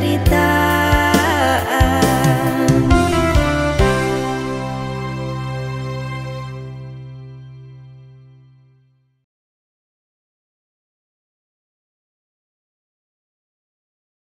cerita.